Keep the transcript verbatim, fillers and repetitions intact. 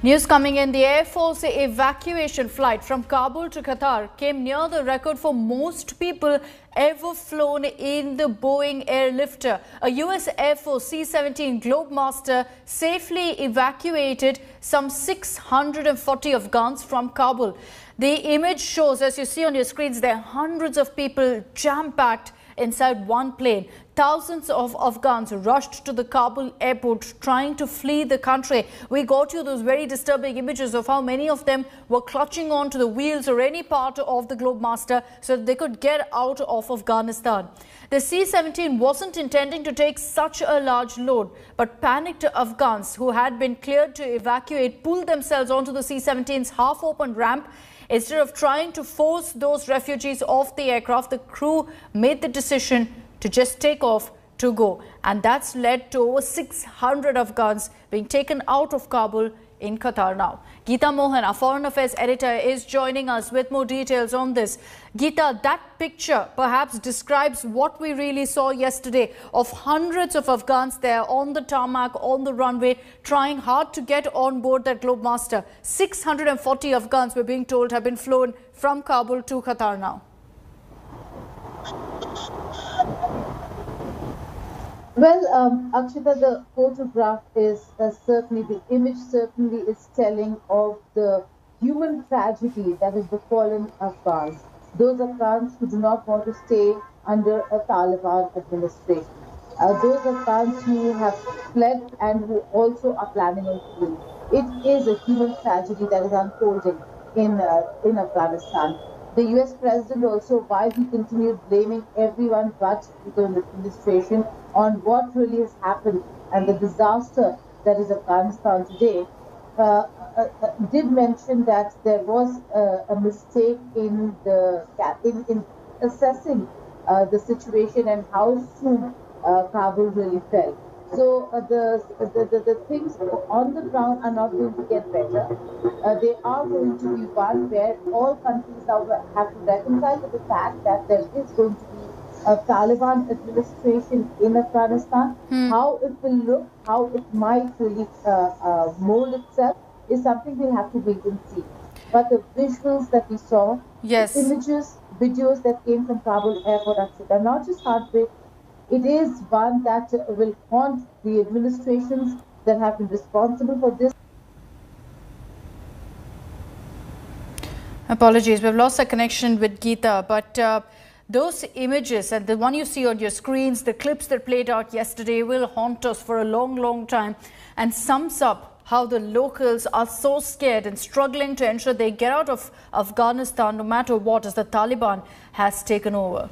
News coming in, the Air Force evacuation flight from Kabul to Qatar came near the record for most people ever flown in the Boeing airlifter. A U S Air Force C seventeen Globemaster safely evacuated some six hundred forty Afghans from Kabul. The image shows, as you see on your screens, there are hundreds of people jam-packed inside one plane. Thousands of Afghans rushed to the Kabul airport trying to flee the country. We got you those very disturbing images of how many of them were clutching on to the wheels or any part of the Globemaster so that they could get out of Afghanistan. The C seventeen wasn't intending to take such a large load, but panicked Afghans who had been cleared to evacuate pulled themselves onto the C seventeen's half-open ramp. Instead of trying to force those refugees off the aircraft, the crew made the decision to just take off to go. And that's led to over six hundred Afghans being taken out of Kabul in Qatar now. Geeta Mohan, our Foreign Affairs Editor, is joining us with more details on this. Geeta, that picture perhaps describes what we really saw yesterday of hundreds of Afghans there on the tarmac, on the runway, trying hard to get on board that Globemaster. six hundred forty Afghans, we're being told, have been flown from Kabul to Qatar now. Well, um, Akshita, the photograph is uh, certainly, the image certainly is telling of the human tragedy that is befallen Afghans, those Afghans who do not want to stay under a Taliban administration, uh, those Afghans who have fled and who also are planning on fleeing. It is a human tragedy that is unfolding in, uh, in Afghanistan. The U S President also, why he continued blaming everyone but the administration on what really has happened and the disaster that is Afghanistan today, uh, uh, uh, did mention that there was uh, a mistake in the in, in assessing uh, the situation and how soon uh, Kabul really fell. So uh, the, the, the, the things on the ground are not going to get better. Uh, they are going to be one where all countries now have to reconcile with the fact that there is going to be a Taliban administration in Afghanistan. Hmm. How it will look, how it might really uh, uh, mold itself is something we'll have to wait and see. But the visuals that we saw, yes, the images, videos that came from Kabul airport, et cetera, not just heartbreak. It is one that will haunt the administrations that have been responsible for this. Apologies, we've lost our connection with Geeta, but uh, those images and the one you see on your screens, the clips that played out yesterday will haunt us for a long, long time and sums up how the locals are so scared and struggling to ensure they get out of Afghanistan no matter what, as the Taliban has taken over.